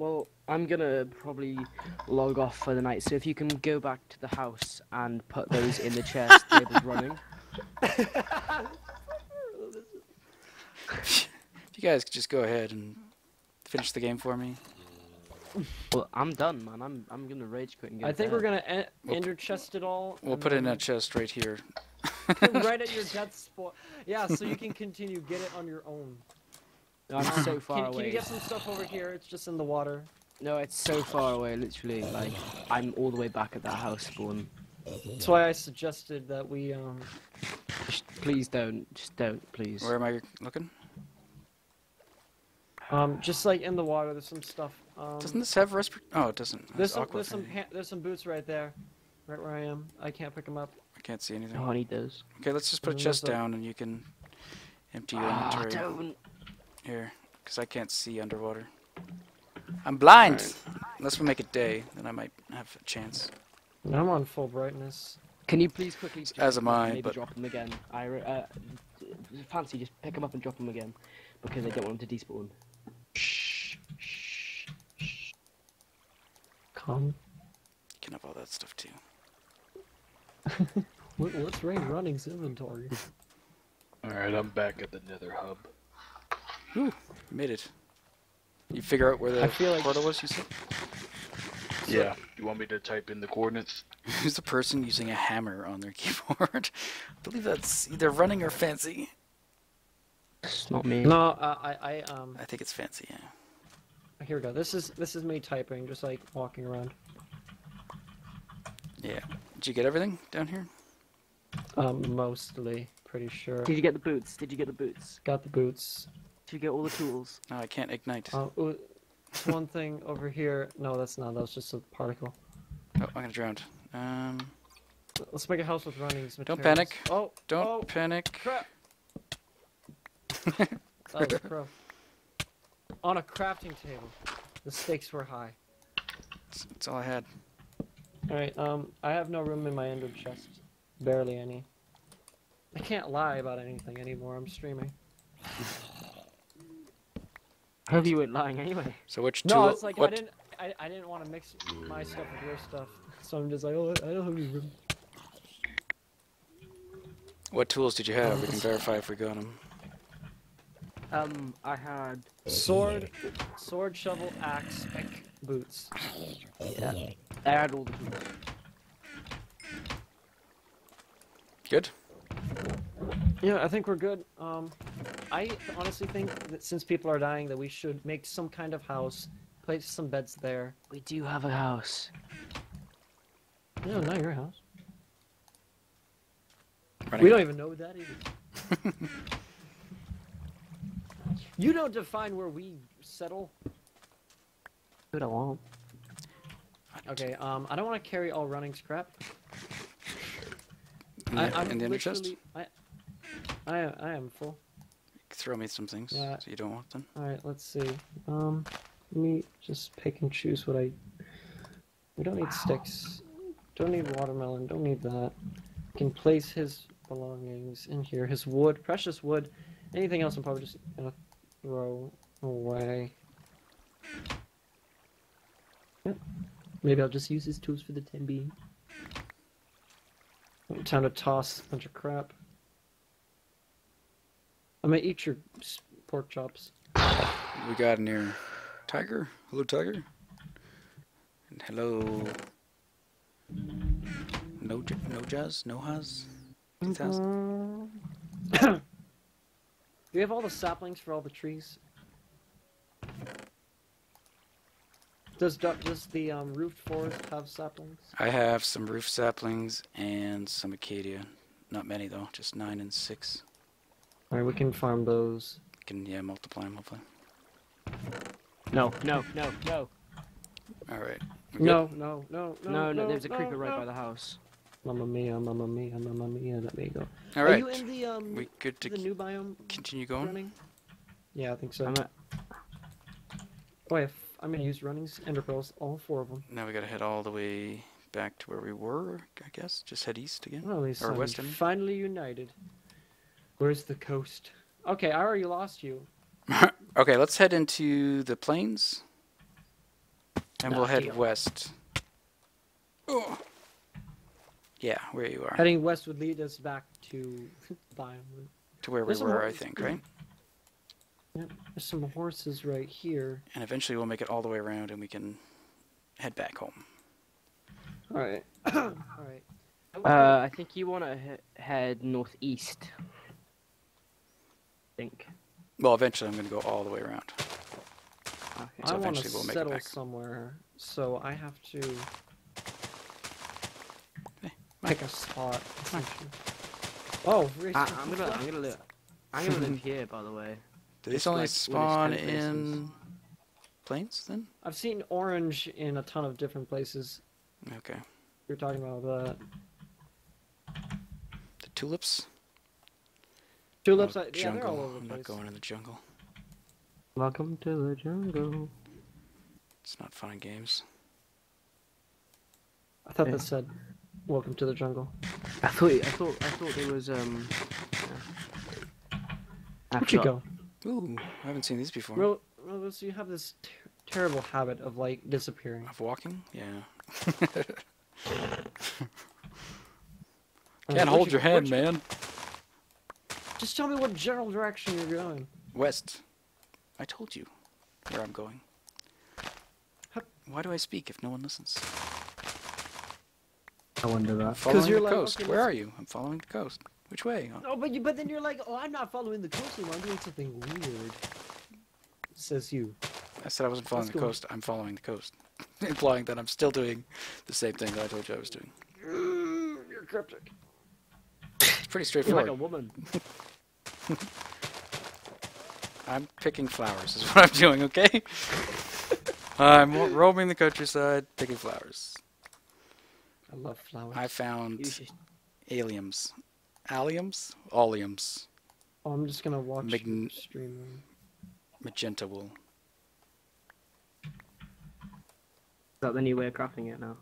Well, I'm gonna probably log off for the night, so if you can go back to the house and put those in the chest labeled running. If you guys could just go ahead and finish the game for me. Well, I'm done, man. I'm gonna rage quit and get. I think we're gonna end your chest at all. We'll put it in a chest right here. Right at your death spot. Yeah, so you can continue. Get it on your own. No, I'm so far away. Can you get some stuff over here? It's just in the water. No, it's so far away. Literally, like I'm all the way back at that house spawn. That's why I suggested that we Please don't. Just don't, please. Where am I looking? Just like in the water, there's some stuff. Doesn't this have oh, it doesn't. There's some boots right there, right where I am. I can't pick them up. I can't see anything. Oh, I need those. Okay, let's just put a chest down and you can empty your inventory. Don't. Here, because I can't see underwater. I'm blind! Right. Unless we make it day, then I might have a chance. I'm on full brightness. Can you please quickly drop them again? Fancy, just pick them up and drop them again, because I don't want them to despawn. Calm. You can have all that stuff too. What's Ray Running's inventory? Alright, I'm back at the nether hub. Whew, you made it. You figure out where the portal was, you said? Yeah. You want me to type in the coordinates? Who's the person using a hammer on their keyboard? I believe that's either Running or Fancy. It's not me. No, I think it's Fancy, yeah. Here we go. This is me typing, just like walking around. Yeah. Did you get everything down here? Mostly, pretty sure. Did you get the boots? Did you get the boots? Got the boots. Did you get all the tools? No, I can't ignite. One thing over here. No, that's not. That was just a particle. Oh, I'm gonna drown. Let's make a house with Running. Don't panic. Oh, don't panic. Crap. Oh, bro. On a crafting table. The stakes were high. That's all I had. Alright, I have no room in my ender chest. Barely any. I can't lie about anything anymore, I'm streaming. I hope you weren't lying anyway. So which tool? No, it's like what? I didn't want to mix my stuff with your stuff. So I'm just like, oh, I don't have any room. What tools did you have? We can verify if we got them. I had sword, shovel, axe, boots. Yeah. I had all the tools. Good? Yeah, I think we're good. I honestly think that since people are dying that we should make some kind of house, place some beds there. We do have a house. No, not your house. Running. We don't even know that either. You don't define where we settle. Good, I won't. Okay, I don't want to carry all Running scrap. I'm in the ender chest? I am full. Throw me some things so you don't want them. Alright, let's see. Let me just pick and choose what I... We don't need sticks. Don't need watermelon. Don't need that. I can place his belongings in here. His wood. Precious wood. Anything else I'm probably just gonna throw away. Yep. Maybe I'll just use his tools for the time being. Time to toss a bunch of crap. I'm gonna eat your pork chops. We got in here. Tiger? Hello, Tiger? And hello. No jazz? No has? Do you have all the saplings for all the trees? Does the roofed forest have saplings? I have some roof saplings and some acacia. Not many though, just 9 and 6. Alright, we can farm those. We can, yeah, multiply them, hopefully. No. Alright. No, there's a creeper right by the house. Mamma mia, let me go. Alright. Are you in the, we good to the new biome? Continue going? Running? Yeah, I think so. I'm gonna use Running's ender pearls, all 4 of them. Now we gotta head all the way back to where we were, I guess. Just head east again. Well, at least or west. Finally united. Where's the coast? Okay, I already lost you. Okay, let's head into the plains. And we'll head west. Oh. Yeah, where you are. Heading west would lead us back to the biome. To where we were, I think, right? Yep, there's some horses right here. And eventually we'll make it all the way around and we can head back home. Alright. Alright. I think you want to head northeast. I think. Well, eventually I'm going to go all the way around. Okay. So I want to settle somewhere, so I have to pick a spot. Oh, I'm gonna live here, by the way. Do these only spawn in plains then? I've seen orange in a ton of different places. Okay. You're talking about the tulips. Tulips, yeah, they're all over the place. I'm not going in the jungle. Welcome to the jungle. It's not fun and games. I thought that said, "Welcome to the jungle." I thought there was Where'd you go? Ooh, I haven't seen these before. Well, so you have this terrible habit of like disappearing. Of walking? Yeah. Can't hold your hand, man. Just tell me what general direction you're going. West. I told you where I'm going. Why do I speak if no one listens? I wonder that. Following the coast. Where are you? I'm following the coast. Which way? Oh, but then you're like, oh, I'm not following the coast anymore. I'm doing something weird. Says you. I said I wasn't following the coast. I'm following the coast, implying that I'm still doing the same thing that I told you I was doing. You're cryptic. It's pretty straightforward. You're like a woman. I'm picking flowers is what I'm doing, okay? I'm roaming the countryside, picking flowers. I love flowers. I found aliums. Alliums? Alliums. Oh, I'm just going to watch the stream. Magenta wool. Is that the new way of crafting it now?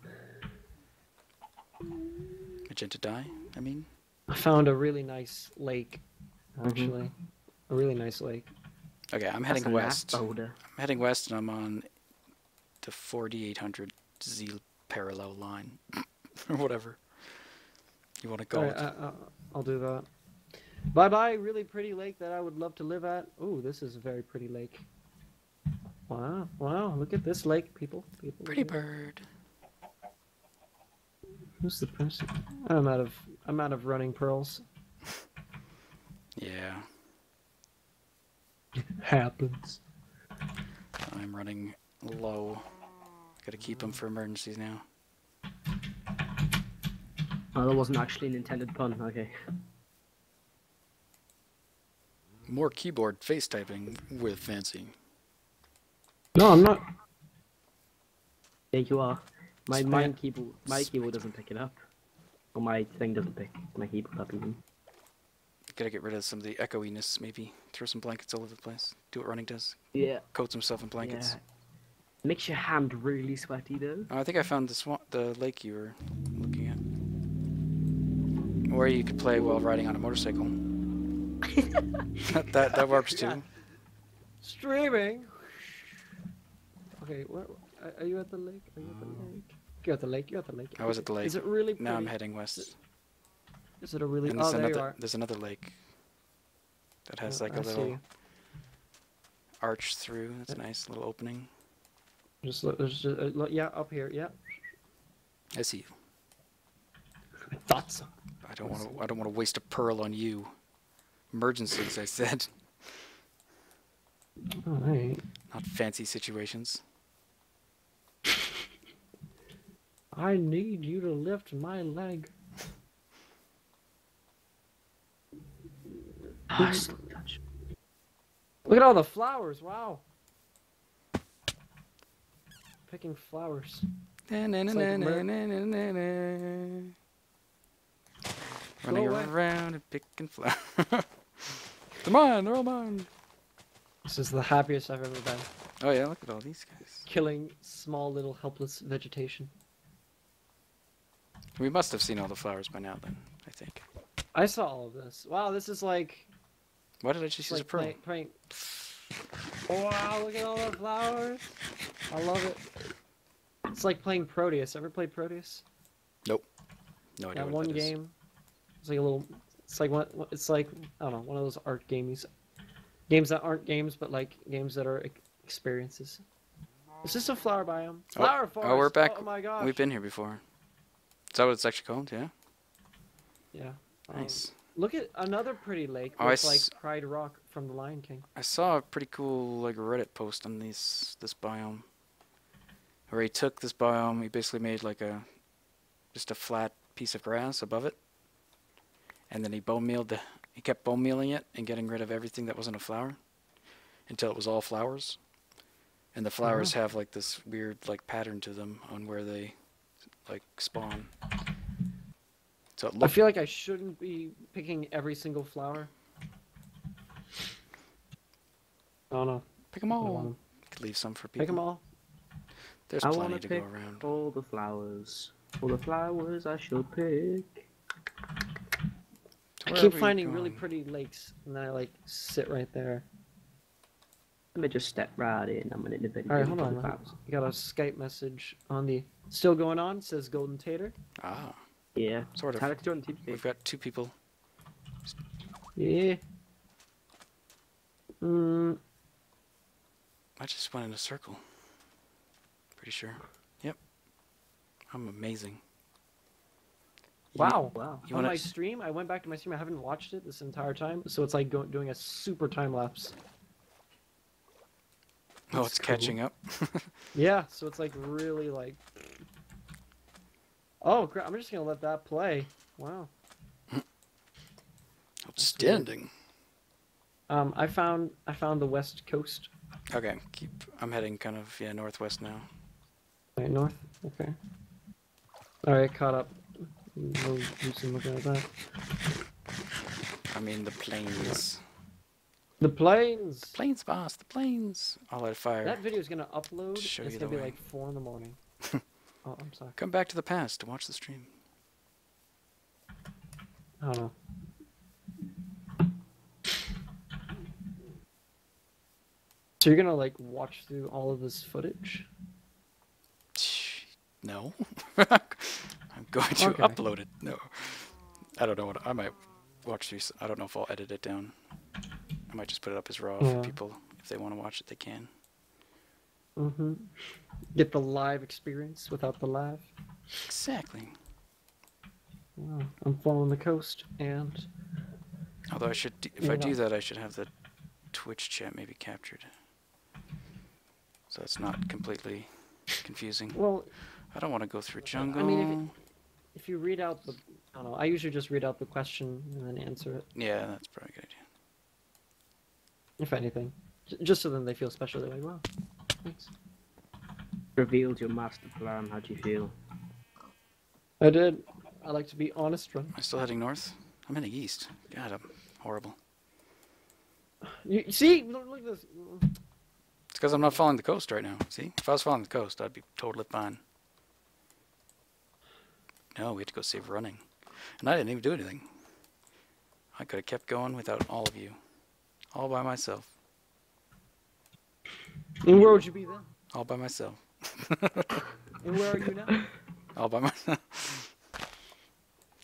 Magenta dye, I mean? I found a really nice lake, actually. Mm-hmm. A really nice lake. Okay, I'm heading west. I'm heading west, and I'm on the 4800 Z parallel line, or whatever. You want to go? Right, I'll do that. Bye bye, really pretty lake that I would love to live at. Ooh, this is a very pretty lake. Wow, wow! Look at this lake, people. Pretty bird. Who's the person? I'm out of running pearls. Yeah. Happens. I'm running low. Gotta keep them for emergencies now. Oh, that wasn't actually an intended pun. Okay. More keyboard face typing with Fancy. No, I'm not. There you are. My keyboard doesn't pick it up. Or my thing doesn't pick my keyboard up even. Gotta get rid of some of the echoiness, maybe. Throw some blankets all over the place. Do what Running does. Yeah. Coats himself in blankets. Yeah. Makes your hand really sweaty, though. Oh, I think I found the lake you were looking at. Or you could play while riding on a motorcycle. that works, too. Yeah. Streaming! Okay, are you at the lake? Are you at the lake? You're at the lake, you're at the lake. I was at the lake. Is it really pretty? Now I'm heading west. Is it a really? And there's another lake that has like a little arch through. That's a nice little opening. Just look, yeah, up here, yeah. I see you. I thought so. I don't want to waste a pearl on you. Emergencies, I said. All right. Not fancy situations. I need you to lift my leg. Look at all the flowers, wow. Picking flowers. Running around and picking flowers. They're mine, they're all mine. This is the happiest I've ever been. Oh yeah, look at all these guys. Killing small little helpless vegetation. We must have seen all the flowers by now then, I think. I saw all of this. Wow, this is like... Why did I just use a pearl? Wow, look at all the flowers. I love it. It's like playing Proteus. Ever played Proteus? Nope. No idea. Yeah, what that is. One game. It's like a little. It's like one. It's like I don't know. One of those art games. Games that aren't games, but like games that are experiences. Is this a flower biome? Flower forest. Oh, we're back. Oh my gosh. We've been here before. Is that what it's actually called? Yeah. Yeah. Nice. Look at another pretty lake with like Pride Rock from The Lion King. I saw a pretty cool like Reddit post on this biome. Where he took this biome, he basically made like just a flat piece of grass above it, and then he he kept bone mealing it and getting rid of everything that wasn't a flower, until it was all flowers. And the flowers have like this weird like pattern to them on where they like spawn. So I feel like I shouldn't be picking every single flower. Oh no! Pick them all. Could leave some for people. Pick them all. There's plenty to go around. All the flowers I shall pick. I keep finding really pretty lakes, and then I like sit right there. Let me just step right in. I'm gonna nip it. All right, hold on. I got a Skype message on the still going on. It says Golden Tater. Ah. Yeah. Sort of. We've got two people. Yeah. Hmm. I just went in a circle. Pretty sure. Yep. I'm amazing. Wow. Wow. On my stream, I went back to my stream. I haven't watched it this entire time, so it's like doing a super time lapse. Oh, it's catching up. Yeah, so it's like really like... Oh, crap. I'm just going to let that play. Wow. Outstanding. I found the west coast. Okay, I'm heading kind of, yeah, northwest now. Right, north? Okay. Alright, caught up. No use in looking at that. I mean, the plains. The plains! Plains, boss, the plains! I'll light a fire. That video's gonna upload, it's gonna be like 4 in the morning. Oh, I'm sorry. Come back to the past to watch the stream. I don't know. So you're gonna like watch through all of this footage? No. I'm going to upload it. No. I don't know what I might watch through. I don't know if I'll edit it down. I might just put it up as raw for people. If they want to watch it, they can. Mm-hmm. Get the live experience without the live. Exactly. Wow. I'm following the coast and... Although I should, if I do that, I should have the Twitch chat maybe captured. So it's not completely confusing. Well, I don't want to go through jungle. I mean, if you read out the, I don't know, I usually just read out the question and then answer it. Yeah, that's probably a good idea. If anything, just so then they feel special. They're like, wow, thanks. Revealed your master plan. How'd you feel? I did. I like to be honest, Ron. Am I still heading north? I'm heading east. God, I'm horrible. You see? Look at this. It's because I'm not following the coast right now. See? If I was following the coast, I'd be totally fine. No, we had to go save running. And I didn't even do anything. I could have kept going without all of you. All by myself. And where would you be then? All by myself. And where are you now? All by myself.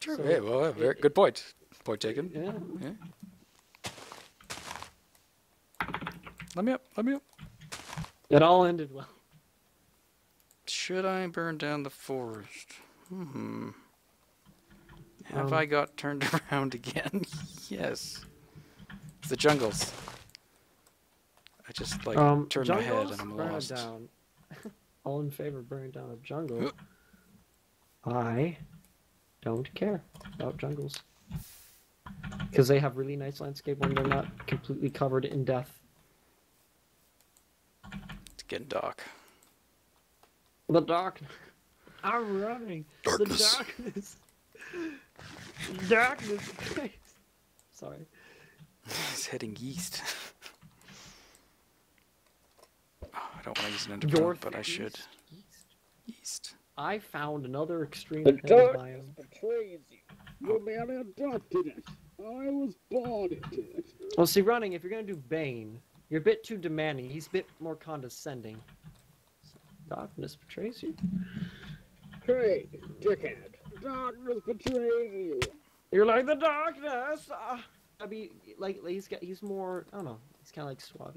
Sure. So hey, well, good point. Point taken. Yeah. Let me up, let me up. It all ended well. Should I burn down the forest? Hmm. Have I got turned around again? Yes. It's the jungles. I just like turned my head and I'm lost. Down. All in favor of burning down a jungle. I don't care about jungles. Because they have really nice landscape when they're not completely covered in death. Getting dark. The darkness. I'm running. Darkness. The darkness. Darkness. Sorry. He's heading east. Oh, I don't want to use an enderpearl, but I should. East. I found another extreme. The darkness betrays you. You're man adopted it. I was born into it. Well, see, running. If you're gonna do Bane. You're a bit too demanding. He's a bit more condescending. So. Darkness betrays you. Hey, dickhead. Darkness betrays you. You're like the darkness. I mean, like he's more. I don't know. He's kind of like suave.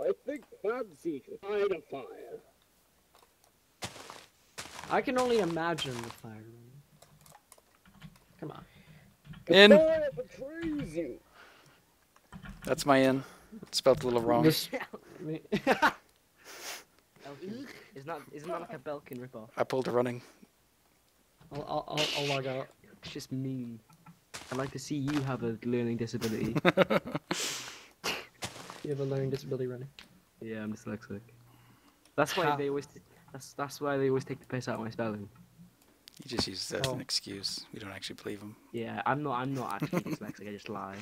I think Fancy can find a fire. I can only imagine the fire. Come on. In. That's my in. It's spelled a little wrong. Isn't that like a Belkin ripoff? I pulled a running. I'll log out. It's just mean. I'd like to see you have a learning disability. You have a learning disability, running. Yeah, I'm dyslexic. That's why they always. That's why they always take the piss out of my spelling. You just use that as an excuse. We don't actually believe them. Yeah, I'm not actually dyslexic. I just lie.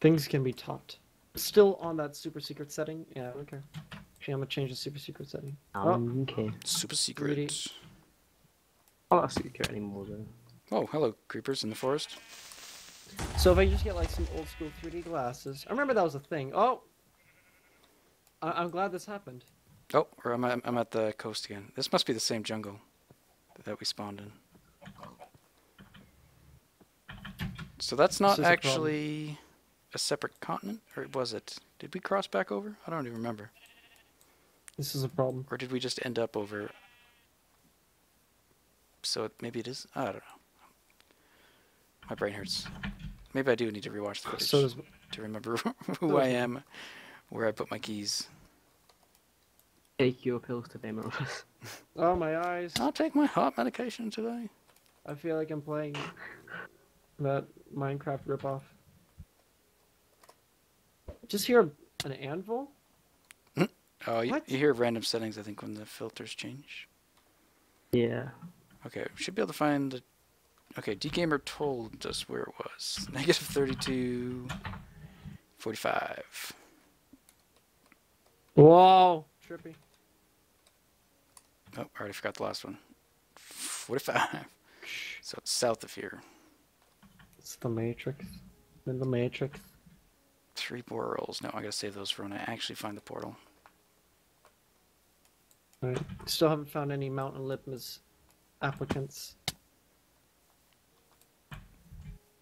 Things can be taught. Still on that super secret setting. Yeah, okay. Actually, I'm gonna change the super secret setting. Okay. Super secret. I'm not secret anymore though. Oh, hello, creepers in the forest. So if I just get like some old school 3D glasses, I remember that was a thing. Oh, I'm glad this happened. Oh, or I'm at the coast again. This must be the same jungle that we spawned in. So that's not actually a separate continent, or was it? Did we cross back over? I don't even remember. This is a problem. Or did we just end up over? So maybe it is. I don't know. My brain hurts. Maybe I do need to rewatch the footage to remember who I am, where I put my keys. Take your pills today, Marcus. Oh, my eyes. I'll take my heart medication today. I feel like I'm playing that Minecraft ripoff. Just hear an anvil? Oh, you hear random settings, I think, when the filters change. Yeah. Okay, we should be able to find the... Okay, Dgamer told us where it was. -32, 45. Whoa, trippy. Oh, I already forgot the last one. 45. So it's south of here. It's the Matrix. In the Matrix. 3 portals. No, I gotta save those for when I actually find the portal. Alright. Still haven't found any Mount Olympus applicants.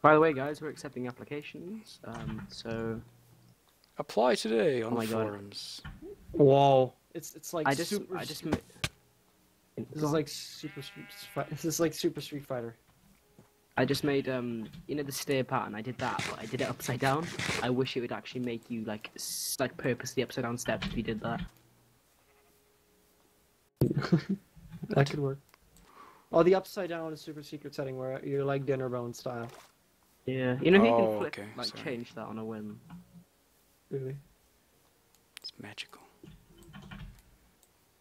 By the way, guys, we're accepting applications, so... Apply today on the forums. Whoa. It's like super... This is like Super Street Fighter. I just made, you know the stair pattern, I did that, but I did it upside down. I wish it would actually make you, like purposely upside down steps if you did that. That could work. Oh, the upside down is super secret setting where you're like Dinnerbone style. Yeah, you know he can flip, change that on a whim. Really? It's magical.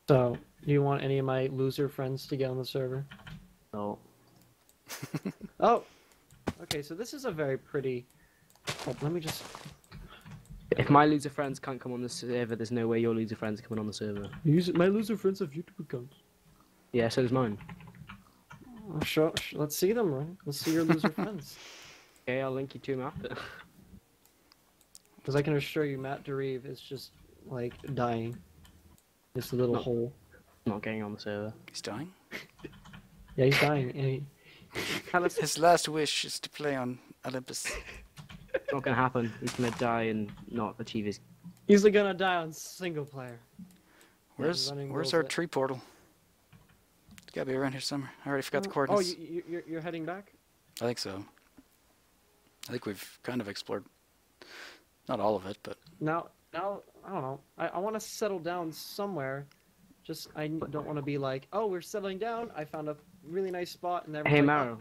So, do you want any of my loser friends to get on the server? No. Oh! Okay, so this is a very pretty... Oh, let me just... If my loser friends can't come on the server, there's no way your loser friends are coming on the server. My loser friends have YouTube accounts. Yeah, so does mine. Oh, sure, let's see them, right? Let's see your loser friends. Okay, I'll link you to him after. Because I can assure you, Matt DeRieve is just, like, dying. This little hole. Not getting on the server. He's dying? Yeah, he's dying. His last wish is to play on Olympus. Not gonna happen. He's gonna die and not achieve his... He's gonna die on single player. Where's our tree portal? It's gotta be around here somewhere. I already forgot the coordinates. Oh, you're heading back? I think so. I think we've kind of explored, not all of it, but... Now, I don't know, I want to settle down somewhere, just I don't want to be like, oh, we're settling down, I found a really nice spot, and everything. Hey, Maro,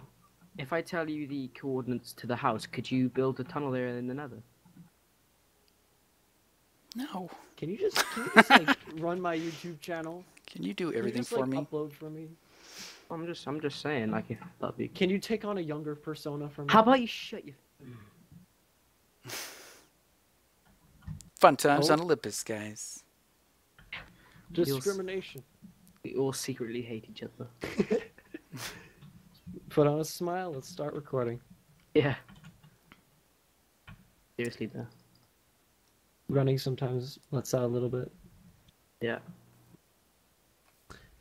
if I tell you the coordinates to the house, could you build a tunnel there in the nether? No. Can you just like, run my YouTube channel? Can you do everything for me? Upload for me? I'm just saying, like, if that'd be... Can you take on a younger persona for me? How about you shut your... Fun times on Olympus, guys. Discrimination. We all secretly hate each other. Put on a smile, let's start recording. Yeah. Seriously, though. Running sometimes lets out a little bit. Yeah.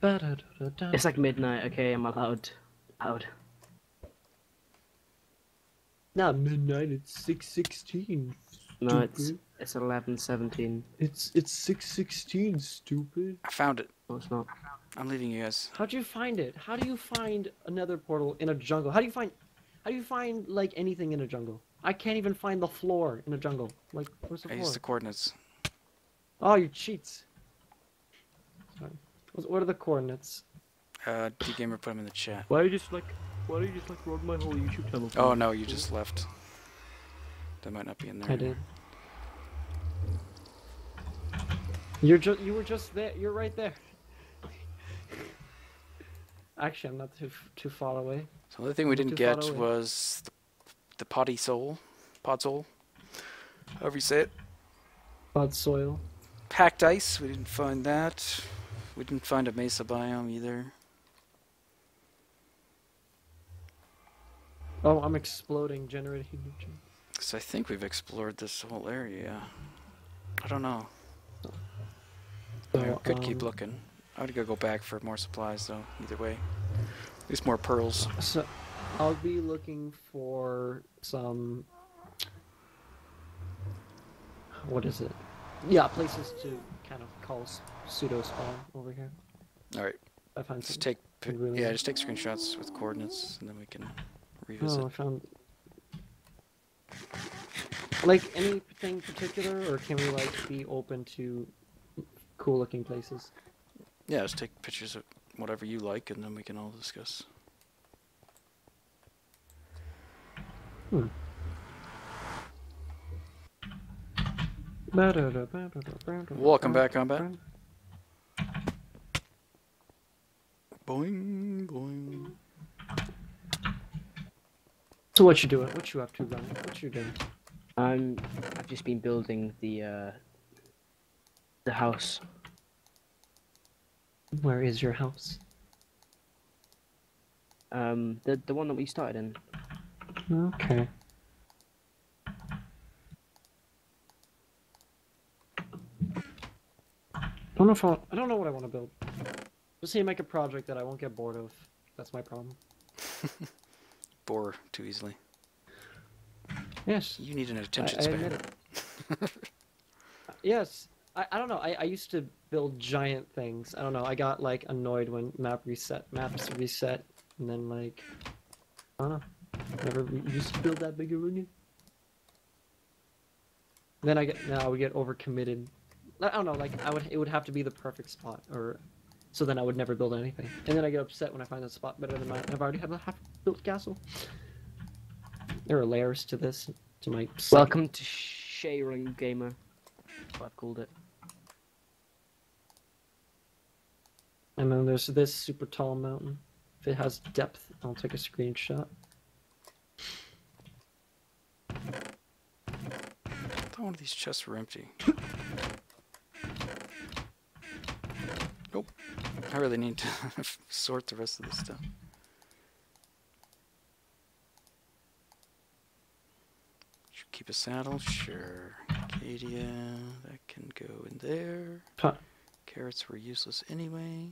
It's like midnight, okay, I'm allowed out. Not midnight, it's 6:16. No, it's 11:17. It's 6:16, stupid. I found it. No, it's not. I'm leaving you guys. How'd you find it? How do you find another portal in a jungle? How do you find like anything in a jungle? I can't even find the floor in a jungle. Like, where's the floor? I used the coordinates. Oh, you cheats. Sorry. What are the coordinates? Dgamer put them in the chat. Why do you just rolled my whole YouTube channel? Oh no, you just left. That might not be in there. I did. You were just there. You're right there. Actually, I'm not too far away. So the thing we didn't get was the potty soul, pod soul. However you say it. Pod soil. Packed ice. We didn't find that. We didn't find a mesa biome either. Oh, I'm exploding, generating new gems. So I think we've explored this whole area. I don't know. I could keep looking. I would go back for more supplies though, either way. At least more pearls. So I'll be looking for some... What is it? Yeah, places to kind of call pseudo-spawn over here. Alright. Just take screenshots with coordinates and then we can revisit. Oh, I found... Like, anything particular, or can we, like, be open to cool-looking places? Yeah, just take pictures of whatever you like, and then we can all discuss. Hmm. Welcome back, Combat. Boing, boing. So what you doing? What you up to, Running? What you doing? I've just been building the house. Where is your house? The one that we started in. Okay. I don't know what I want to build. Just need to make a project that I won't get bored of. That's my problem. Bore too easily. Yes. You need an attention span. I admit it. Yes. I don't know. I used to build giant things. I don't know. I got like annoyed when maps reset, and then like I don't know. Never used to build that big of a. Then I would get overcommitted. I don't know. Like it would have to be the perfect spot, or so then I would never build anything. And then I get upset when I find that spot better than mine. I've already had a half-built castle. There are layers to this, to my... Welcome to Sharing Gamer. That's what I've called it. And then there's this super tall mountain. If it has depth, I'll take a screenshot. I thought one of these chests were empty. Nope. I really need to sort the rest of this stuff. Keep a saddle, sure. Acadia, that can go in there. Huh. Carrots were useless anyway.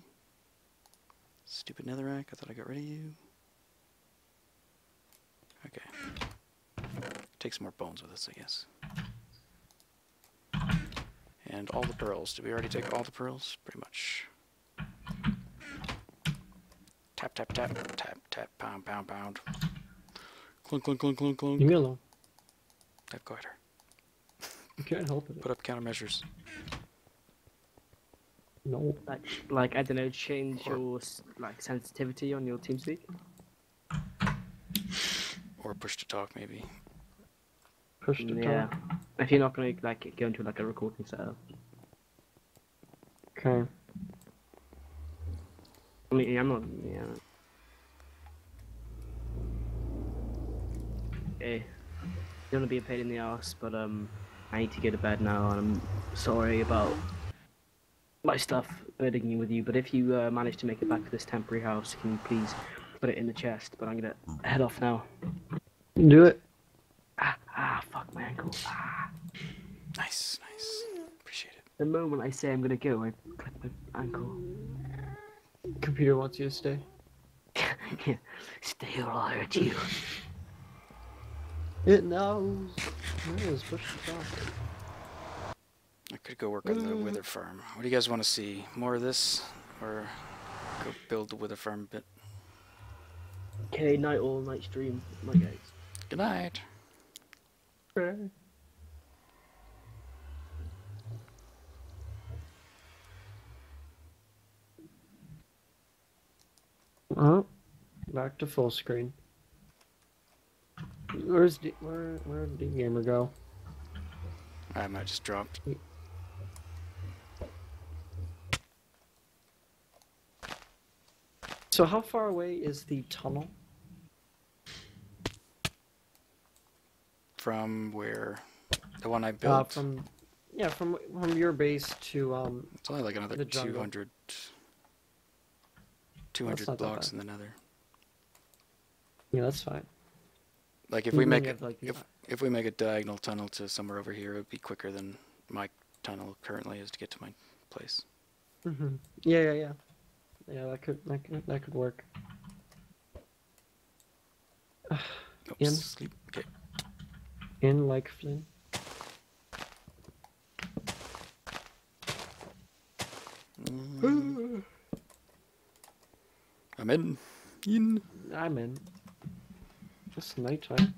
Stupid netherrack, I thought I got rid of you. Okay. Take some more bones with us, I guess. And all the pearls. Did we already take all the pearls? Pretty much. Tap, tap, tap, tap, tap, pound, pound, pound. Clunk, clunk, clunk, clunk, clunk. Leave me alone. I've got her. You can't help it. Put up countermeasures. No. Like I don't know, change or, your like sensitivity on your TeamSpeak. Or push to talk, maymaybe. Push to talk. Yeah. If you're not gonna like go into like a recording setup. Okay. I mean, I'm not. Yeah. Okay. Don't want to be a pain in the ass, but I need to go to bed now, and I'm sorry about my stuff burdening you with you. But if you manage to make it back to this temporary house, can you please put it in the chest? But I'm gonna head off now. Do it. Ah, fuck my ankle. Ah. Nice, nice. Appreciate it. The moment I say I'm gonna go, I click my ankle. Computer wants you to stay. Yeah. Stay or I'll hurt you. It knows. Knows. Push the clock. I could go work on the wither farm. What do you guys want to see? More of this, or go build the wither farm a bit? Okay, night all, night stream, my guys. Good night. Bye. Oh, back to full screen. Where did Dgamer go? I might just dropped. So how far away is the tunnel? From where? The one I built? From your base to it's only like another 200 blocks in the nether. Yeah, that's fine. Like if we make it, if we make a diagonal tunnel to somewhere over here, it would be quicker than my tunnel currently is to get to my place. Mm-hmm. Yeah. Yeah, that could work. In sleep. Okay. In like Flynn. I'm in. I'm in. Just nighttime.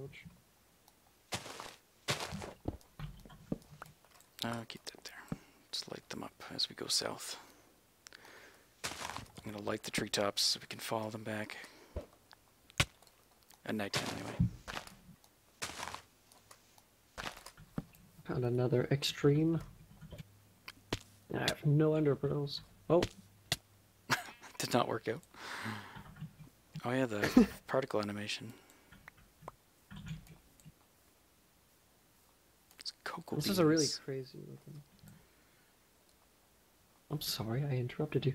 Ouch. I'll keep that there. Just light them up as we go south. I'm gonna light the treetops so we can follow them back. At nighttime, anyway. Found another extreme. I have no ender pearls. Oh! Did not work out. Oh, yeah, the particle animation. It's cocoa beans. This is a really crazy looking. I'm sorry, I interrupted you.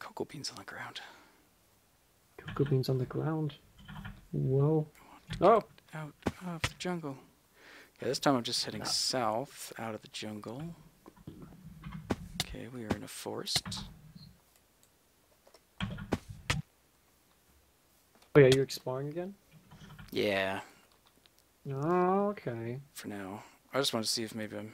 Cocoa beans on the ground. Cocoa beans on the ground. Whoa. Oh! Out of the jungle. Yeah, this time I'm just heading south out of the jungle. Okay, we are in a forest. Oh yeah, you're exploring again? Yeah. Oh, okay. For now. I just want to see if maybe I'm...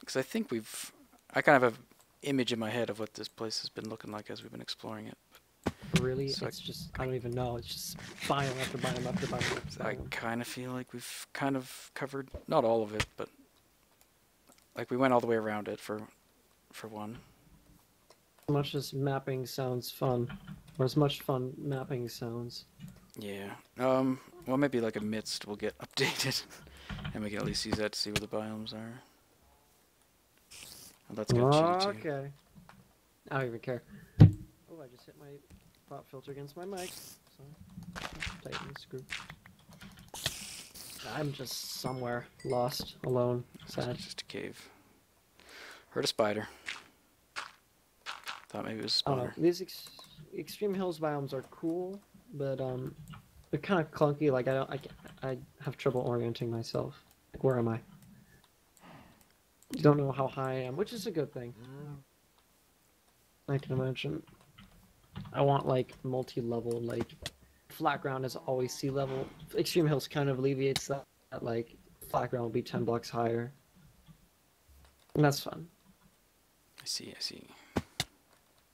Because I think we've... I kind of have an image in my head of what this place has been looking like as we've been exploring it. But really? So it's just... I don't even know. It's just biome after biome after biome after biome. I kind of feel like we've kind of covered... Not all of it, but... Like, we went all the way around it for one. As much as mapping sounds fun. Or as much fun mapping sounds. Yeah. Well, maybe like a midst will get updated. And we can at least use that to see where the biomes are. And that's gonna cheat too. Okay. I don't even care. Oh, I just hit my pop filter against my mic. So, tighten the screw. I'm just somewhere. Lost. Alone. Sad. Just a cave. Heard a spider. Thought maybe it was a spider. These extreme hills biomes are cool, but they're kind of clunky. Like I have trouble orienting myself. Like, where am I? Don't know how high I am, which is a good thing. I can imagine. I want like multi-level, like flat ground is always sea level. Extreme hills kind of alleviates that. Like flat ground will be 10 blocks higher, and that's fun. I see.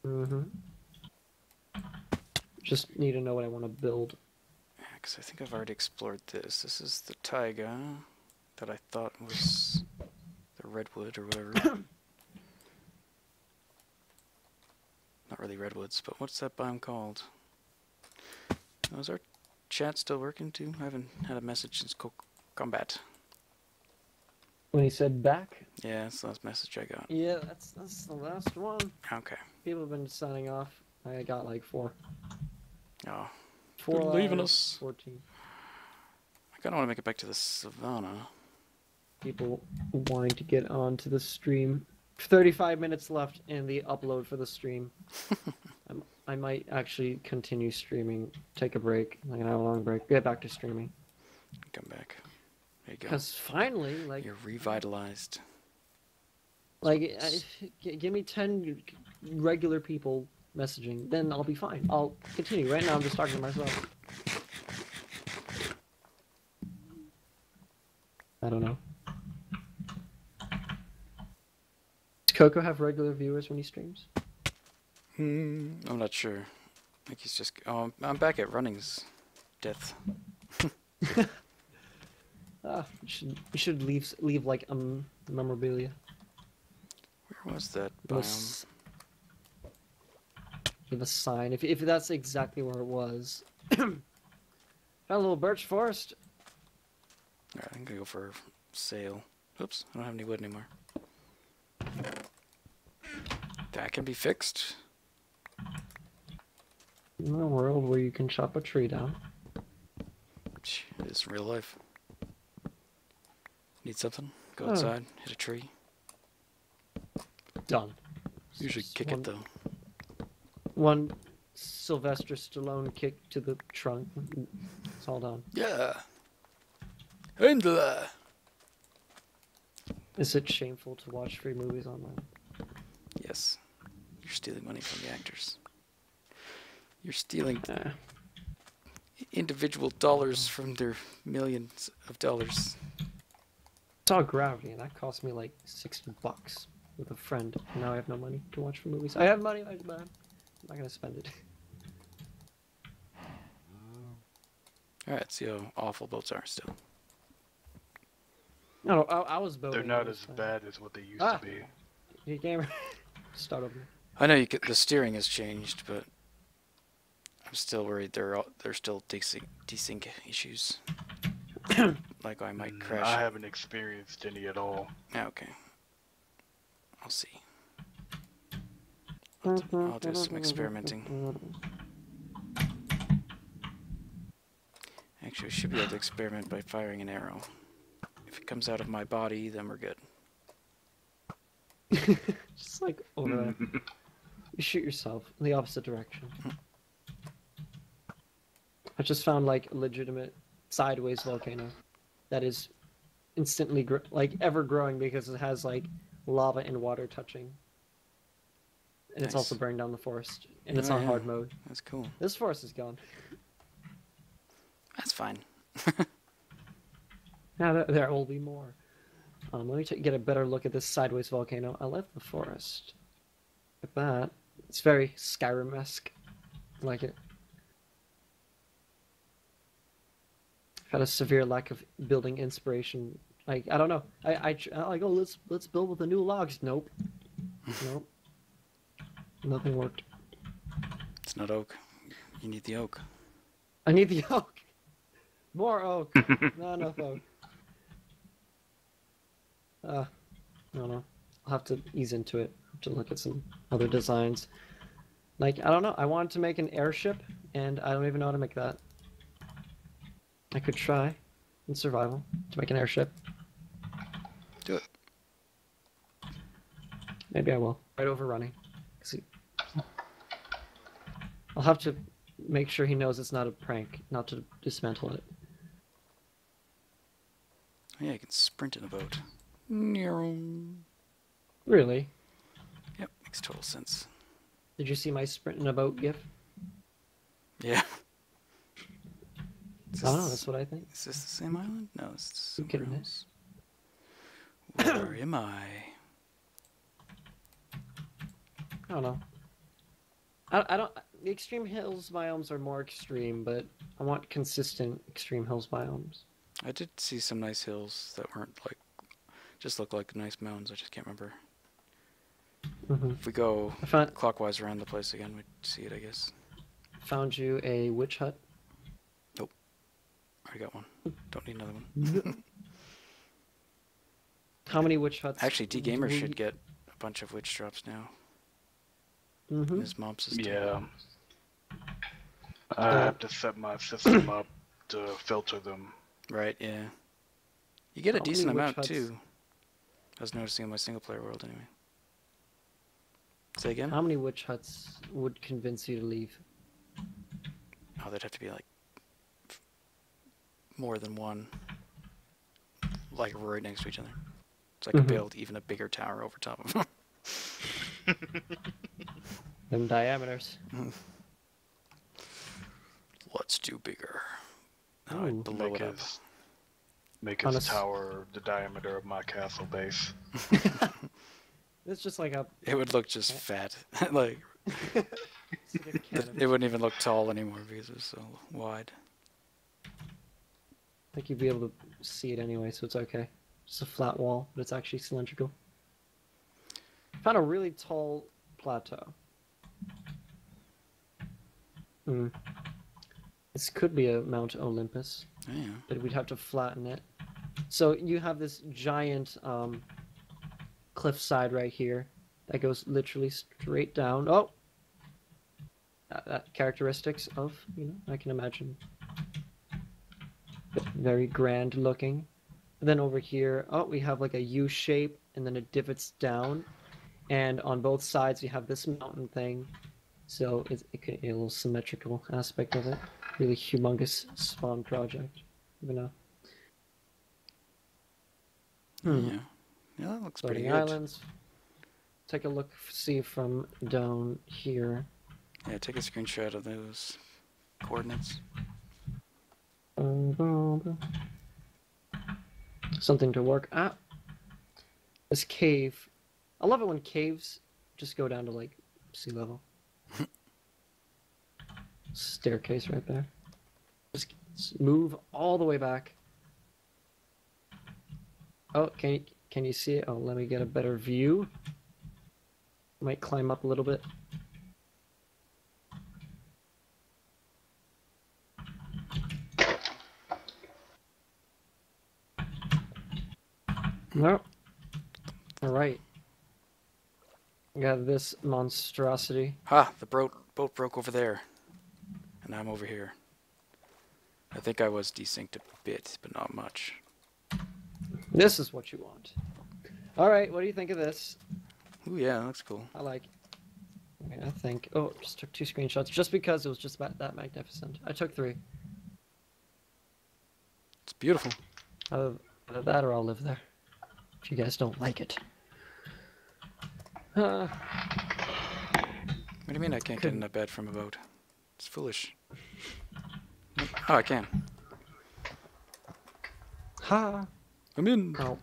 Mhm. Just need to know what I want to build. Yeah, because I think I've already explored this. This is the taiga that I thought was the redwood or whatever. Not really redwoods, but what's that biome called? Now, is our chat still working too? I haven't had a message since Combat. When he said back? Yeah, that's the last message I got. Yeah, that's the last one. Okay. People have been signing off. I got like 4. Oh, they're leaving us. 14. I kind of want to make it back to the savannah. People wanting to get onto the stream. 35 minutes left in the upload for the stream. I might actually continue streaming. Take a break, like an hour-long break. Get back to streaming. Come back. There you go. Because finally, like you're revitalized. Like, give me 10 regular people messaging, then I'll be fine. I'll continue. Right now, I'm just talking to myself. I don't know. Does Coco have regular viewers when he streams? I'm not sure. I think he's just... Oh, I'm back at Running's death. You should leave like memorabilia. Where was that biome? Give a sign. If that's exactly where it was. Found a little birch forest. All right, I'm gonna go for sale. Oops, I don't have any wood anymore. That can be fixed. In a world where you can chop a tree down. It's real life. Need something? Go outside, hit a tree. Done. Usually kick it though. One Sylvester Stallone kick to the trunk. It's all done. Yeah. Handler. Is it shameful to watch free movies online? Yes. You're stealing money from the actors. You're stealing individual dollars from their millions of dollars. Saw Gravity and that cost me like $60 with a friend. And now I have no money to watch for movies. I have money, but I'm not gonna spend it. All right, see how awful boats are still. No, I was boating. They're not as bad as what they used to be. You can't start over. I know you could, the steering has changed, but I'm still worried there's still desync issues. Like I might crash. I haven't experienced any at all. Okay. I'll see. I'll do some experimenting. Actually, I should be able to experiment by firing an arrow. If it comes out of my body, then we're good. Just like over there. You shoot yourself in the opposite direction. I just found like a legitimate sideways volcano that is instantly like ever growing because it has like lava and water touching, and it's also burning down the forest, and it's on hard mode. That's cool. This forest is gone. That's fine. Now there will be more. Let me get a better look at this sideways volcano. I left the forest. Look at that. It's very Skyrim-esque. I like it. Had a severe lack of building inspiration. Like, I don't know. I like, oh, let's build with the new logs. Nope. Nope. Nothing worked. It's not oak. You need the oak. I need the oak. More oak. Not enough oak. I don't know. I'll have to ease into it. Have to look at some other designs. Like, I don't know. I wanted to make an airship, and I don't even know how to make that. I could try, in survival, to make an airship. Do it. Maybe I will. Right over Running. I'll have to make sure he knows it's not a prank, not to dismantle it. Yeah, you can sprint in a boat. Really? Yep, makes total sense. Did you see my sprint in a boat gif? Yeah. I don't know, that's what I think. Is this the same island? No, it's somewhere else. Where am I? I don't know. I don't... The extreme hills biomes are more extreme, but I want consistent extreme hills biomes. I did see some nice hills that weren't like... Just look like nice mountains, I just can't remember. Mm-hmm. If we go clockwise around the place again, we'd see it, I guess. Found you a witch hut. I got one. Don't need another one. How many witch huts? Actually, Dgamer should get a bunch of witch drops now. Mm-hmm. His mobs is I have to set my system up to filter them. Right, yeah. You get a decent amount, too. I was noticing in my single-player world, anyway. Say again? How many witch huts would convince you to leave? Oh, they'd have to be, like, more than one, like right next to each other. So I could build even a bigger tower over top of them. Them diameters. Let's do bigger. Now I'd blow it up. Make his tower the diameter of my castle base. It's just like a... It would look just fat. Like... It wouldn't even look tall anymore because it's so wide. I think you'd be able to see it anyway, so it's okay. Just a flat wall, but it's actually cylindrical. Found a really tall plateau. This could be a Mount Olympus, but we'd have to flatten it. So you have this giant cliffside right here that goes literally straight down. Oh, characteristics of, you know, I can imagine, very grand looking. And then over here, oh, we have like a U shape, and then it divots down, and on both sides we have this mountain thing. So it could be a little symmetrical aspect of it. Really humongous spawn project, even though. Yeah, that looks pretty good. Islands. Take a look, see from down here. Yeah, take a screenshot of those coordinates. Something to work at. This cave. I love it when caves just go down to like sea level. Staircase right there. Just move all the way back. Oh, can you see it? Oh, let me get a better view. Might climb up a little bit. No. All right. We got this monstrosity. Ha! The boat broke over there. And I'm over here. I think I was desynced a bit, but not much. This is what you want. Alright, what do you think of this? Ooh, yeah, that looks cool. I like it. Okay, I think... Oh, just took 2 screenshots just because it was just that magnificent. I took 3. It's beautiful. Either that or I'll live there. If you guys don't like it. What do you mean I can't get in a bed from a boat? It's foolish. Oh, I can. Ha! I'm in! Oh.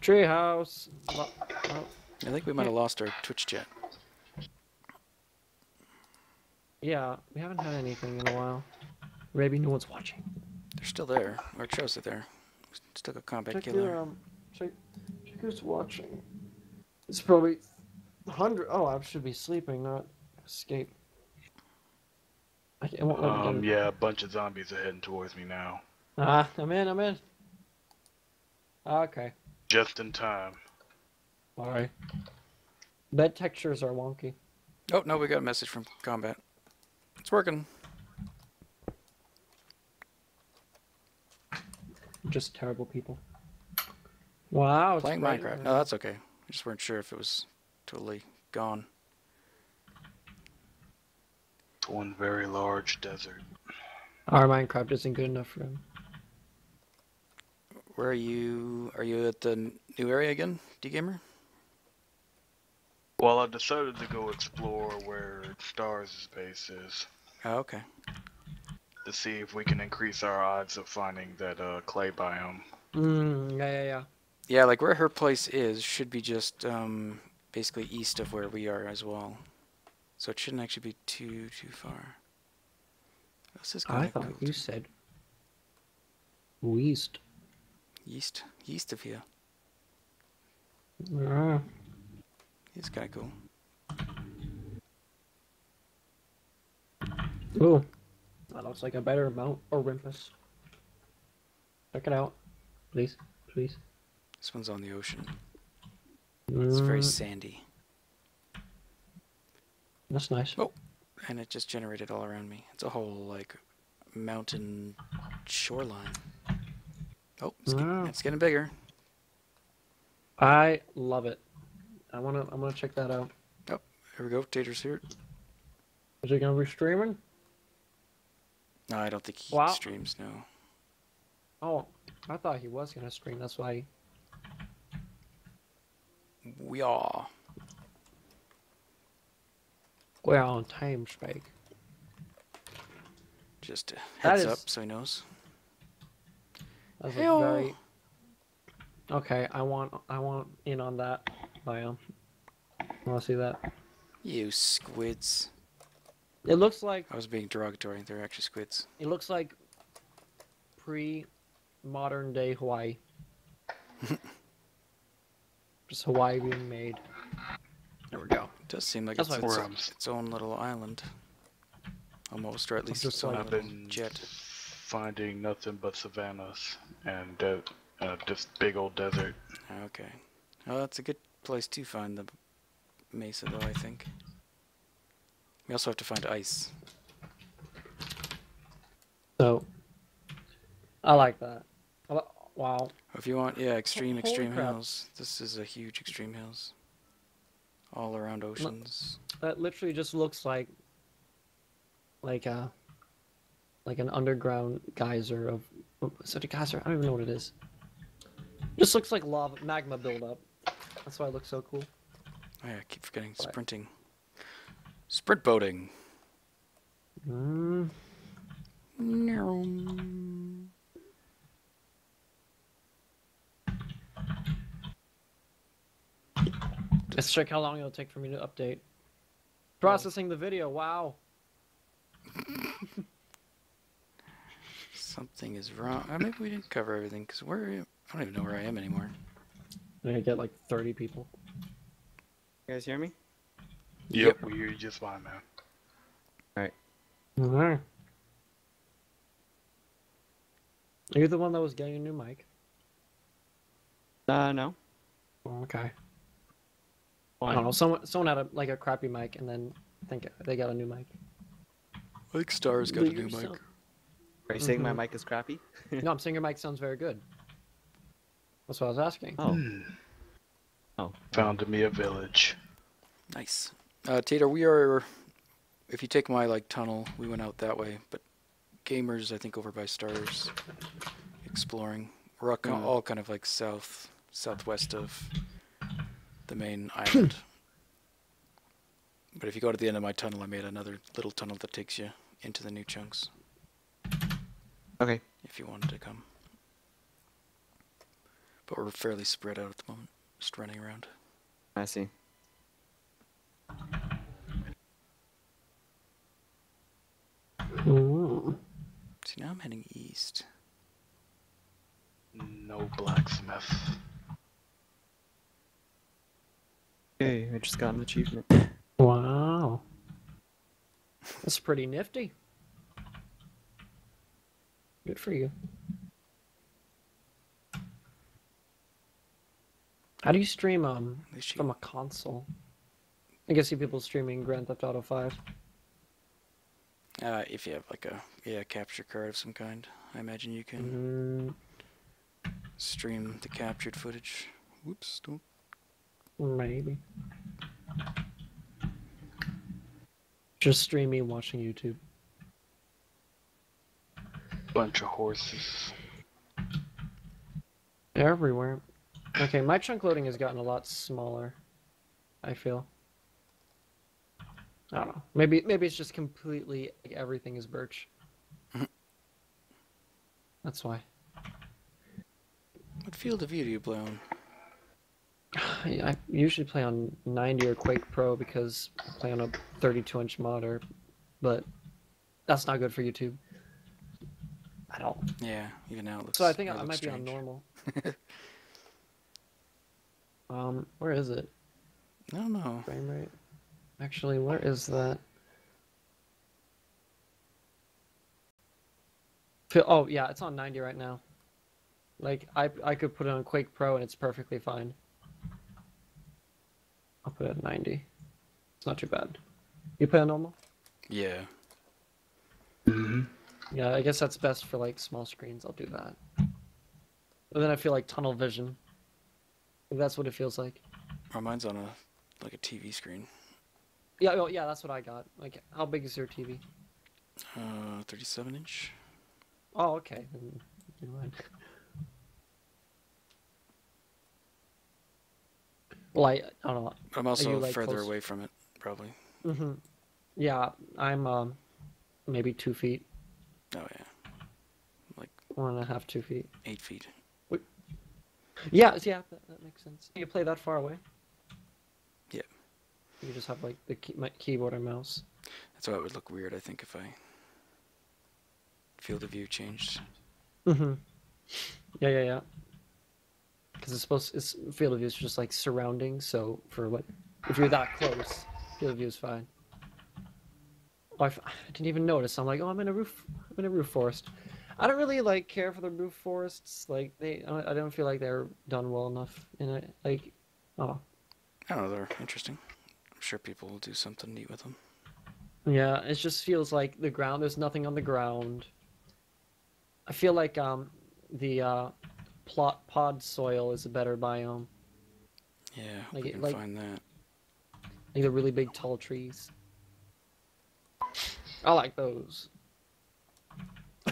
Treehouse! Oh. I think we might have lost our Twitch chat. Yeah, we haven't had anything in a while. Maybe no one's watching. They're still there. Our shows are there. Still got combat killer. Check who's watching. It's probably 100. Oh, I should be sleeping, not escape. I won't let me go. Yeah, a bunch of zombies are heading towards me now. Ah, I'm in. Okay. Just in time. Alright. Bed textures are wonky. Oh, no, we got a message from Combat. It's working. Just terrible people. Wow. Playing Minecraft. No, that's okay. We just weren't sure if it was totally gone. One very large desert. Our Minecraft isn't good enough for him. Where are you? Are you at the new area again, Dgamer? Well, I decided to go explore where Stars' base is. Oh, okay. To see if we can increase our odds of finding that clay biome. Yeah. Yeah, like where her place is should be just basically east of where we are as well. So it shouldn't actually be too far. This is kind of cool. I thought you said west. East of here. Yeah. It's kind of cool. Ooh. That looks like a better Mount Olympus. Check it out. Please. This one's on the ocean. It's very sandy. That's nice. Oh, and it just generated all around me. It's a whole, like, mountain shoreline. Oh, it's getting bigger. I love it. I wanna check that out. Oh, here we go. Tater's here. Is he gonna be streaming? No, I don't think he streams, no. Oh, I thought he was gonna stream. That's why We're on time, Spike. Just heads up so he knows. That's a very... Okay, I want in on that biome. I want to see that. You squids. It looks like... I was being derogatory. They're actually squids. It looks like pre-modern day Hawaii. Just Hawaii being made. There we go. It does seem like it's own little island. Almost, or at least it's own little jet. Finding nothing but savannas and just big old desert. Okay. Well, that's a good place to find the mesa, though, I think. We also have to find ice. So, I like that. Wow. If you want, yeah, extreme hills. This is a huge extreme hills. All around oceans. That literally just looks like an underground geyser of... Is it a geyser? I don't even know what it is. It just looks like lava, magma buildup. That's why it looks so cool. Oh yeah, I keep forgetting sprinting. Sprint boating. No. Let's check how long it'll take for me to update. Processing the video, wow. Something is wrong. Maybe we didn't cover everything, because I don't even know where I am anymore. I'm going to get like 30 people. You guys hear me? Yep. We hear you just fine, man. Alright. Alright. Are you the one that was getting a new mic? No. Oh, okay. I don't know. Someone had a crappy mic, and then I think they got a new mic. I think Star's got a new mic. Are you saying my mic is crappy? No, I'm saying your mic sounds very good. That's what I was asking. Oh. Found me a village. Nice. Tater, we are... If you take my, tunnel, we went out that way, but Gamer's, I think, over by Star's, exploring. We're all kind of, southwest of the main island. But if you go to the end of my tunnel, I made another little tunnel that takes you into the new chunks. Okay. If you wanted to come. But we're fairly spread out at the moment, just running around. I see. Ooh. See, now I'm heading east. No blacksmith. Hey, I just got an achievement. Wow. That's pretty nifty. Good for you. How do you stream from a console? I guess see people streaming Grand Theft Auto 5. If you have a capture card of some kind, I imagine you can stream the captured footage. Whoops, don't. Maybe. Just stream me watching YouTube. Bunch of horses. Everywhere. Okay, my chunk loading has gotten a lot smaller, I feel. I don't know. Maybe it's just completely everything is birch. That's why. What field of view do you play on? I usually play on 90 or Quake Pro because I play on a 32-inch monitor, but that's not good for YouTube. At all. Yeah, even now it looks. So I think I might be on normal. Where is it? I don't know. Frame rate. Actually, where is that? Oh yeah, it's on 90 right now. I could put it on Quake Pro and it's perfectly fine. I'll put it at 90. It's not too bad. You play on normal? Yeah. Yeah, I guess that's best for small screens. I'll do that. And then I feel like tunnel vision. That's what it feels like. Or mine's on a TV screen. Yeah, oh, yeah, that's what I got. How big is your TV? 37-inch. Oh, okay. Then never mind. Like, I don't know. I'm also further away from it, probably. Mm-hmm. Yeah, I'm maybe 2 feet. Oh, yeah. Like 1.5, 2 feet. 8 feet. Wait. Yeah, yeah, that makes sense. You play that far away? Yeah. You just have, like, the keyboard and mouse. That's why it would look weird, I think, if I... Field of view changed. Mm-hmm. Yeah, yeah, yeah. Because it's supposed, it's field of view is just like surrounding. So for what, if you're that close, field of view is fine. Oh, I didn't even notice. I'm like, oh, I'm in a roof forest. I don't really like care for the roof forests. Like they, I don't feel like they're done well enough. And like, oh, I don't know, they're interesting. I'm sure people will do something neat with them. Yeah, it just feels like the ground. There's nothing on the ground. I feel like the. Pod soil is a better biome. Yeah, like, we can find that. Like the really big tall trees. I like those.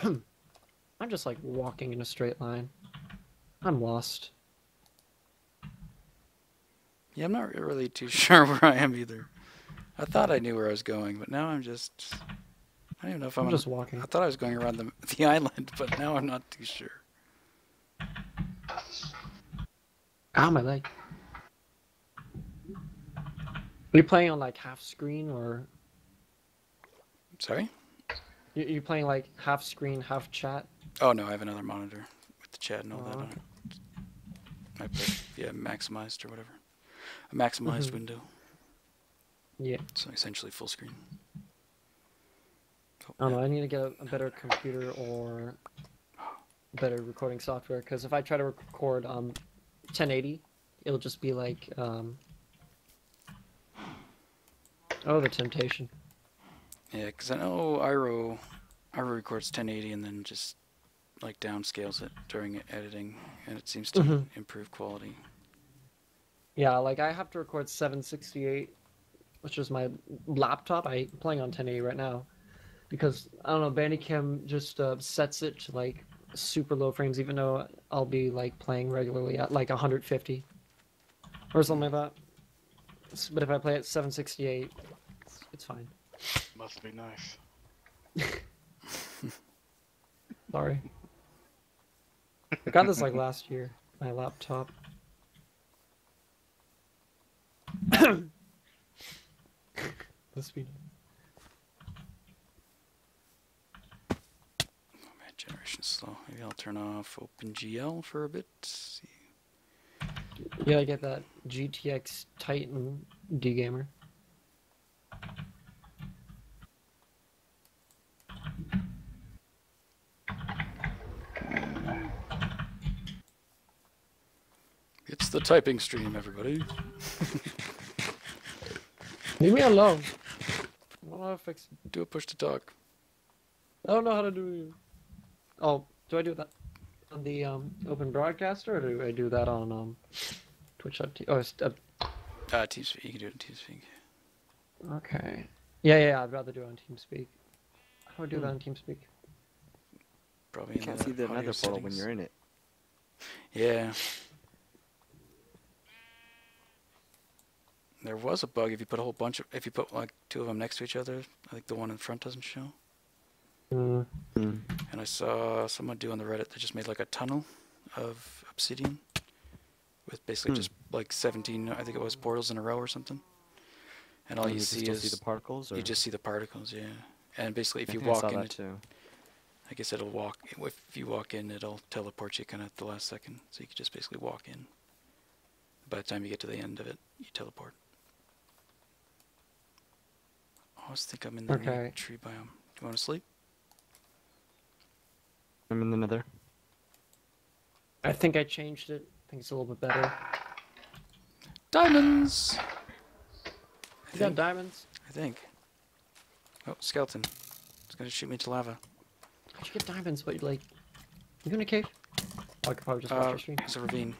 I'm just like walking in a straight line. I'm lost. Yeah, I'm not really too sure where I am either. I thought I knew where I was going, but now I'm just... I don't even know if I'm just walking. I thought I was going around the island, but now I'm not too sure. Ow, my leg. Are you playing on like half screen or? Sorry? You're playing like half screen, half chat? Oh no, I have another monitor with the chat and all that on it. I play, yeah, maximized or whatever. A maximized window. Yeah. So essentially full screen. Oh, I don't know, I need to get a better computer or better recording software, because if I try to record 1080, it'll just be like oh, the temptation. Yeah, because I know Iroh records 1080 and then just like downscales it during editing, and it seems to improve quality. Yeah, like I have to record 768, which is my laptop. I'm playing on 1080 right now because I don't know, Bandicam just sets it to like super low frames, even though I'll be like playing regularly at like 150 or something like that. But if I play at 768, it's fine. Must be nice. Sorry. I got this like last year, my laptop. The speed. Generation slow. Maybe I'll turn off OpenGL for a bit. See. Yeah, I get that GTX Titan Dgamer. It's the typing stream, everybody. Leave me alone. I don't know how to fix it. Do a push to talk. I don't know how to do it. Oh, do I do that on the open broadcaster, or do I do that on Twitch? TeamSpeak. You can do it on TeamSpeak. Okay. Yeah, yeah, yeah, I'd rather do it on TeamSpeak. How do I do that on TeamSpeak? Probably you can't see the nether portal when you're in it. Yeah. There was a bug if you put a whole bunch of, if you put like 2 of them next to each other. I think the one in front doesn't show. And I saw someone do on the Reddit that just made like a tunnel of obsidian with basically just like 17, I think it was, portals in a row or something. And all you see is see the particles, or? You just see the particles, yeah. And basically, if you walk in, I guess it'll walk. If you walk in, it'll teleport you kind of at the last second, so you can just basically walk in. By the time you get to the end of it, you teleport. I always think I'm in the tree biome. Do you want to sleep? I'm in the nether. I think I changed it. I think it's a little bit better. Diamonds! You got diamonds? I think. Oh, skeleton. It's gonna shoot me into lava. How'd you get diamonds? What, like... You in a cave? Oh, I could probably just watch your stream. It's a ravine.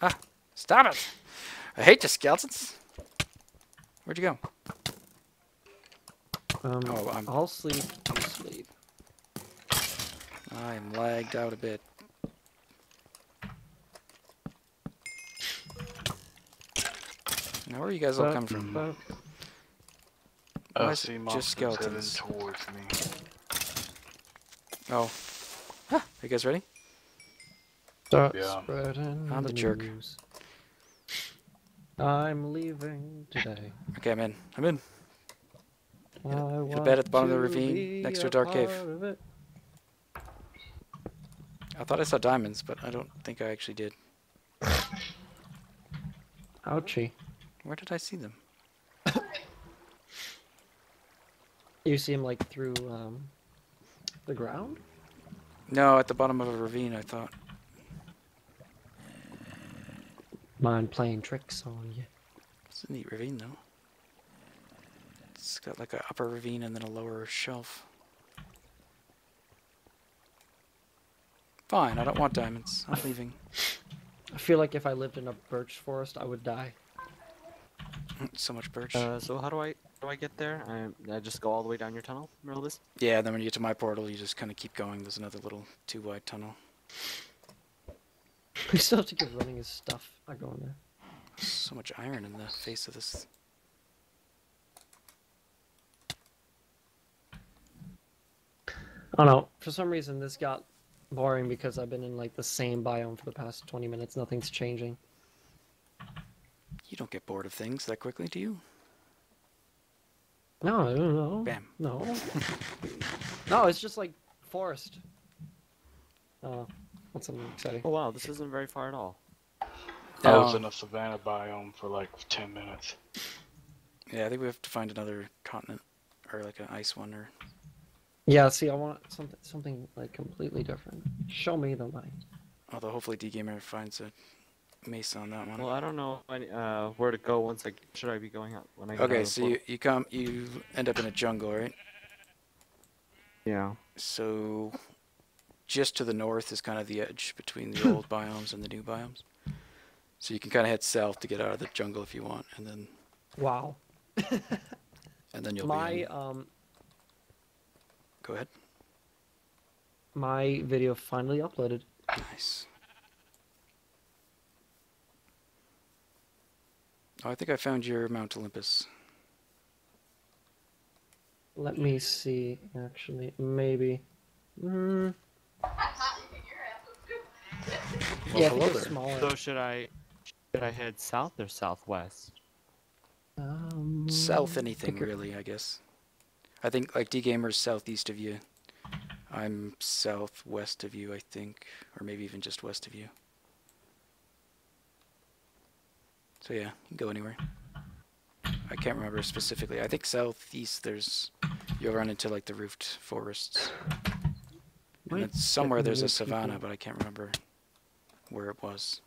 Ah! Stop it! I hate the skeletons! Where'd you go? Oh, I'll sleep. I'll sleep. I'm lagged out a bit. Now where are you guys all coming from? I see monsters skeletons heading towards me. Oh. Huh. Are you guys ready? Start spreading I'm the jerk. News. I'm leaving today. Okay, I'm in. I'm in. Hit a bed at the bottom of the ravine next to a dark cave. I thought I saw diamonds, but I don't think I actually did. Ouchie. Where did I see them? You see them like through the ground? No, at the bottom of a ravine, I thought. Mind playing tricks on you. It's a neat ravine, though. It's got like an upper ravine and then a lower shelf. Fine, I don't want diamonds. I'm leaving. I feel like if I lived in a birch forest, I would die. So much birch. So how do I get there? I just go all the way down your tunnel? Remember this? Yeah, then when you get to my portal, you just kind of keep going. There's another little two-wide tunnel. We still have to keep running his stuff. I go in there. So much iron in the face of this. I don't know. For some reason, this got boring because I've been in like the same biome for the past 20 minutes. Nothing's changing. You don't get bored of things that quickly, do you? No, I don't know. Bam. No. No, it's just like forest. Oh. That's something exciting. Oh wow, this isn't very far at all. I was in a savanna biome for like 10 minutes. Yeah, I think we have to find another continent or like an ice one or... Yeah, see, I want something like completely different. Show me the light. Although hopefully Dgamer finds a mesa on that one. Well, I don't know where to go once I... Should I be going out when I... Okay, so you end up in a jungle, right? Yeah. So... just to the north is kind of the edge between the old biomes and the new biomes. So you can kind of head south to get out of the jungle if you want, and then... Wow. And then you'll be in... Go ahead. My video finally uploaded. Nice. Oh, I think I found your Mount Olympus. Let me see, actually. Maybe. Well, yeah, hello there. So should I head south or southwest? South anything really, I guess. I think like Dgamer's southeast of you. I'm southwest of you, I think, or maybe even just west of you. So yeah, you can go anywhere. I can't remember specifically. I think southeast there's you'll run into like the roofed forests. And then somewhere there's a savanna, but I can't remember where it was.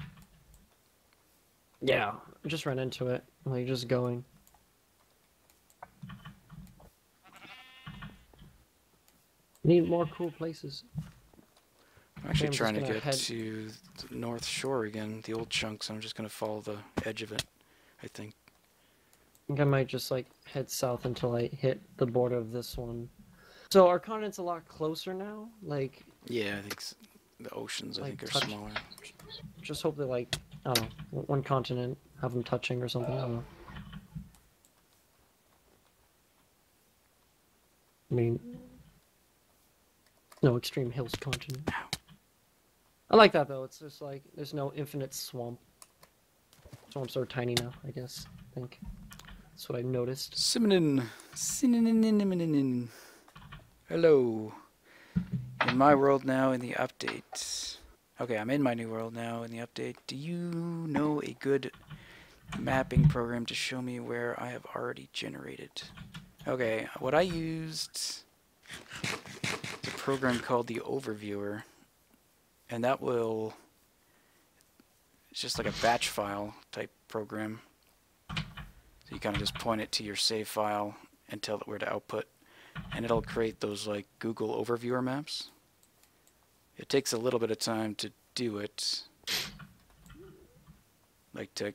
Yeah, just ran into it. Like, just going. Need more cool places. I'm actually trying to get to the North Shore again, the old chunks. I'm just going to follow the edge of it, I think. I think I might just, like, head south until I hit the border of this one. So our continent's a lot closer now, like... Yeah, I think the oceans, like, I think, are smaller. Just hope that, like, I don't know, one continent, have them touching or something, I don't know. I mean... No Extreme Hills continent. I like that, though. It's just, like, there's no infinite swamp. Swamps are tiny now, I guess, I think. That's what I noticed. Synonym. Hello. In my world now in the update. Okay, I'm in my new world now in the update. Do you know a good mapping program to show me where I have already generated? Okay, what I used is a program called the Overviewer, and that will... It's just like a batch file type program. So you kind of just point it to your save file and tell it where to output. And it'll create those like Google Overviewer maps. It takes a little bit of time to do it, like to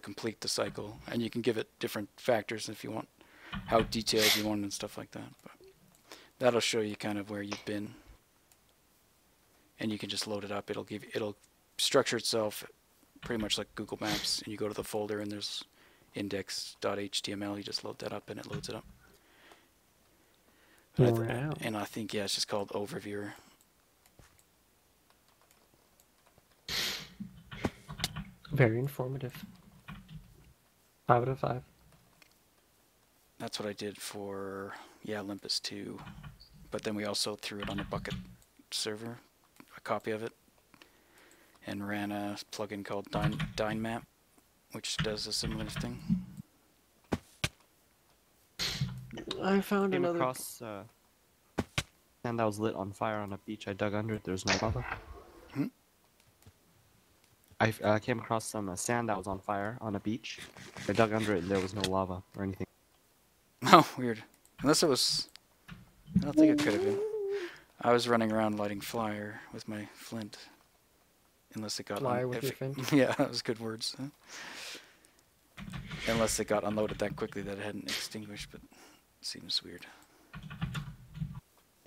complete the cycle, and you can give it different factors if you want, how detailed you want and stuff like that. But that'll show you kind of where you've been, and you can just load it up. It'll structure itself pretty much like Google Maps, and you go to the folder and there's index.html. You just load that up and it loads it up. And I think, yeah, it's just called Overviewer. Very informative. 5 out of 5. That's what I did for, yeah, Olympus 2. But then we also threw it on the bucket server, a copy of it, and ran a plugin called Dynemap, which does a similar thing. I found sand that was lit on fire on a beach. I dug under it. There's no lava. Hmm? I came across some sand that was on fire on a beach. I dug under it and there was no lava or anything. Oh, weird. Unless it was... I don't think it could have been. I was running around lighting fire with my flint. Unless it got... Fire with your flint? Yeah, that was good words. Huh? Unless it got unloaded that quickly that it hadn't extinguished, but... Seems weird.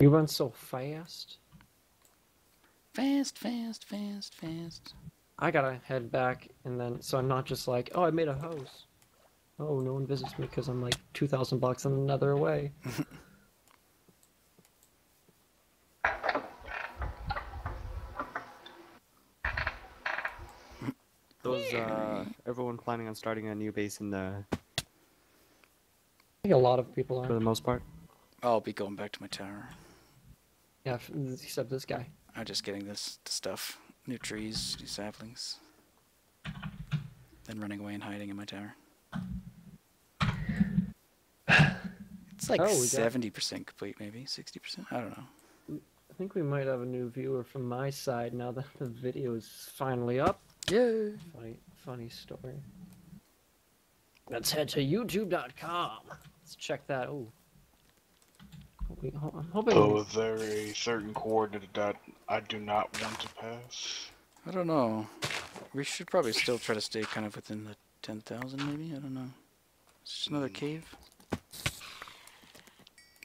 You run so fast. Fast. I gotta head back, and then so I'm not just like, oh, I made a house. Oh, no one visits me because I'm like 2,000 blocks on another way. Those everyone planning on starting a new base in the. I think a lot of people are. For the most part. I'll be going back to my tower. Yeah, except this guy. I'm just getting this stuff. New trees, new saplings. Then running away and hiding in my tower. It's like 70% complete, maybe. 60%? I don't know. I think we might have a new viewer from my side now that the video is finally up. Yay! Funny story. Let's head to YouTube.com. Let's check that. Oh, I'm hoping. Oh, is there a certain coordinate that I do not want to pass? I don't know. We should probably still try to stay kind of within the 10,000, maybe. I don't know. It's just another cave. Let's...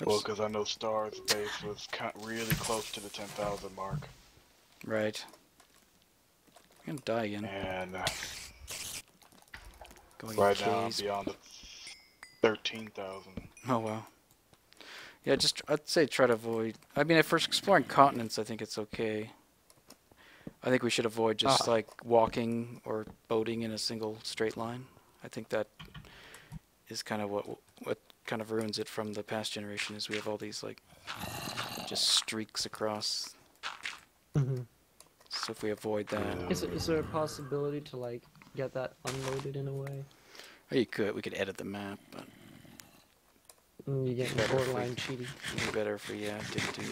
Well, because I know Star's base was really close to the 10,000 mark. Right. I'm gonna die again. And. Right now, I'm beyond the 13,000. Oh wow. Yeah, just I'd say try to avoid. I mean, if we're exploring continents, I think it's okay. I think we should avoid just like walking or boating in a single straight line. I think that is kind of what kind of ruins it from the past generation is we have all these like just streaks across. Mm-hmm. So if we avoid that, is there a possibility to like? Get that unloaded in a way. Oh, you could. We could edit the map, but you get borderline cheaty. Better for you to do.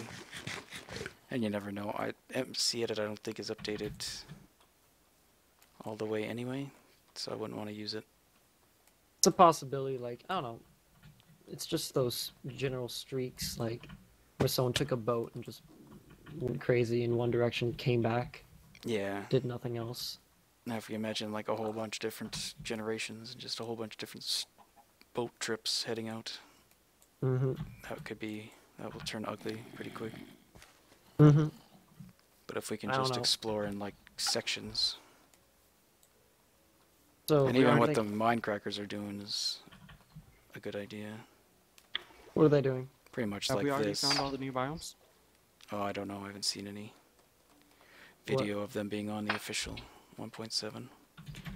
And you never know. MCEdit I don't think is updated all the way anyway, so I wouldn't want to use it. It's a possibility. Like I don't know. It's just those general streaks, like where someone took a boat and just went crazy in one direction, came back. Yeah. Did nothing else. Now if you imagine like a whole bunch of different generations and just a whole bunch of different boat trips heading out, that will turn ugly pretty quick. But if we can just explore in like sections, so and even what the Minecrackers are doing is a good idea. What are they doing? Pretty much like this. Have we already found all the new biomes? Oh, I don't know. I haven't seen any video of them being on the official. 1.7.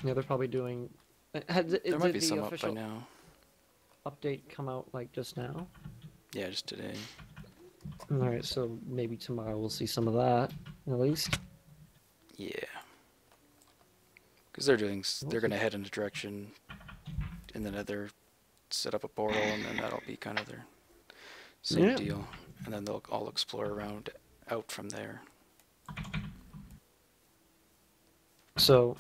Yeah, they're probably doing. There might be some up by now. Update come out like just now? Yeah, just today. Alright, so maybe tomorrow we'll see some of that, at least. Yeah. Because they're going to head in a direction, and then they'll set up a portal, and then that'll be kind of their same deal. And then they'll all explore around out from there. So,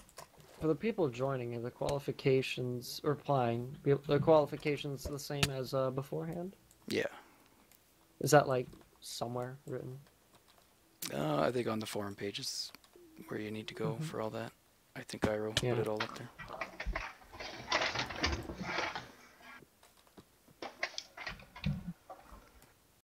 for the people joining, are the qualifications, or applying, the qualifications the same as beforehand? Yeah. Is that, like, somewhere written? I think on the forum page is where you need to go for all that. I think Iroh put it all up there.